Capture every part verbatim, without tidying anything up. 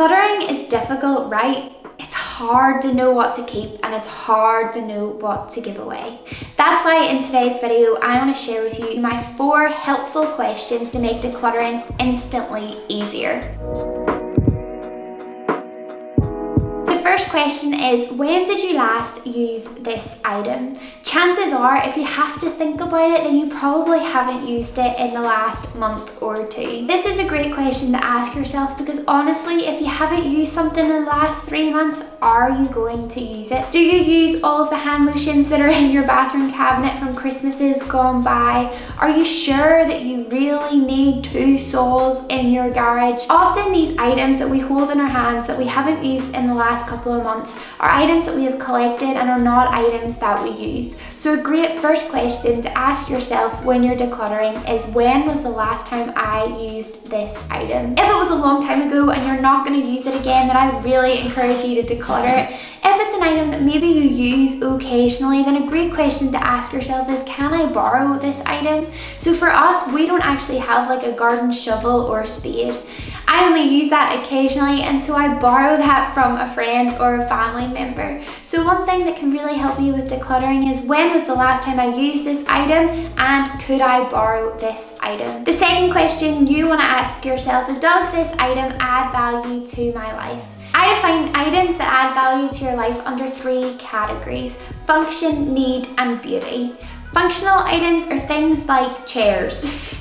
Cluttering is difficult, right? It's hard to know what to keep and it's hard to know what to give away. That's why in today's video, I want to share with you my four helpful questions to make decluttering instantly easier. First question is, when did you last use this item? Chances are, if you have to think about it, then you probably haven't used it in the last month or two. This is a great question to ask yourself because honestly, if you haven't used something in the last three months, are you going to use it? Do you use all of the hand lotions that are in your bathroom cabinet from Christmases gone by? Are you sure that you really need two saws in your garage? Often these items that we hold in our hands that we haven't used in the last couple of months are items that we have collected and are not items that we use. So a great first question to ask yourself when you're decluttering is, when was the last time I used this item? If it was a long time ago and you're not going to use it again, then I really encourage you to declutter it. If it's an item that maybe you use occasionally, then a great question to ask yourself is, can I borrow this item? So for us, we don't actually have like a garden shovel or spade. I only use that occasionally, and so I borrow that from a friend or a family member. So one thing that can really help you with decluttering is, when was the last time I used this item and could I borrow this item? The second question you want to ask yourself is, does this item add value to my life? I define items that add value to your life under three categories: function, need, and beauty. Functional items are things like chairs.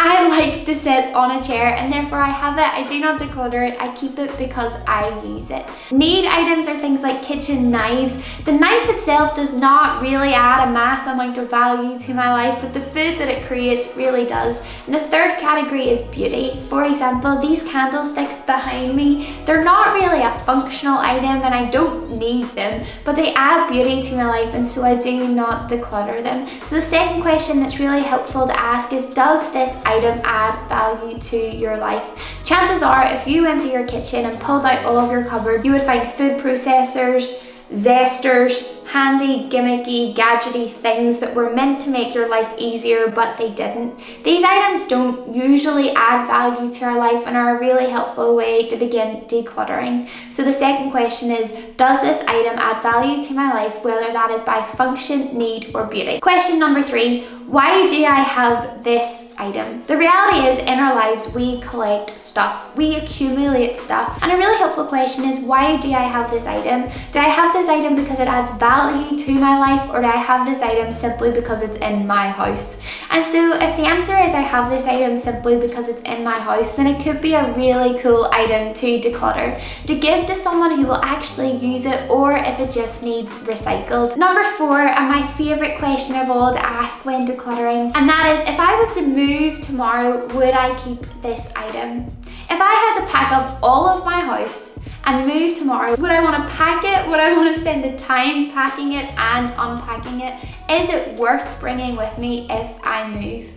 I like to sit on a chair and therefore I have it. I do not declutter it. I keep it because I use it. Need items are things like kitchen knives. The knife itself does not really add a mass amount of value to my life, but the food that it creates really does. And the third category is beauty. For example, these candlesticks behind me, they're not really a functional item and I don't need them, but they add beauty to my life and so I do not declutter them. So the second question that's really helpful to ask is, does this this item add value to your life? Chances are, if you went to your kitchen and pulled out all of your cupboard, you would find food processors, zesters, handy, gimmicky, gadgety things that were meant to make your life easier, but they didn't. These items don't usually add value to our life and are a really helpful way to begin decluttering. So the second question is, does this item add value to my life, whether that is by function, need, or beauty? Question number three, why do I have this item? The reality is, in our lives, we collect stuff, we accumulate stuff. And a really helpful question is, why do I have this item? Do I have this item because it adds value to my life, or do I have this item simply because it's in my house? And so if the answer is I have this item simply because it's in my house, then it could be a really cool item to declutter, to give to someone who will actually use it, or if it just needs recycled. Number four, and my favorite question of all to ask when decluttering, and that is, if I was to move tomorrow, would I keep this item? If I had to pack up all of my house and move tomorrow, would I want to pack it? Would I want to spend the time packing it and unpacking it? Is it worth bringing with me if I move?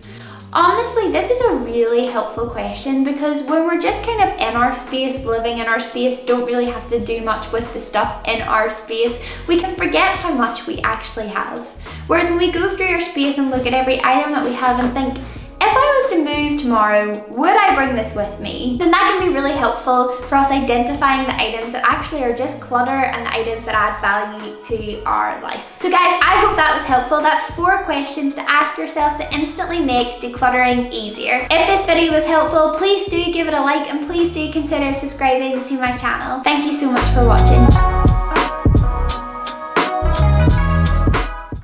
Honestly, this is a really helpful question because when we're just kind of in our space, living in our space, don't really have to do much with the stuff in our space, we can forget how much we actually have. Whereas when we go through our space and look at every item that we have and think, if I was to move tomorrow, would I bring this with me? Then that can be really helpful for us identifying the items that actually are just clutter and the items that add value to our life. So guys, I hope that was helpful. That's four questions to ask yourself to instantly make decluttering easier. If this video was helpful, please do give it a like and please do consider subscribing to my channel. Thank you so much for watching.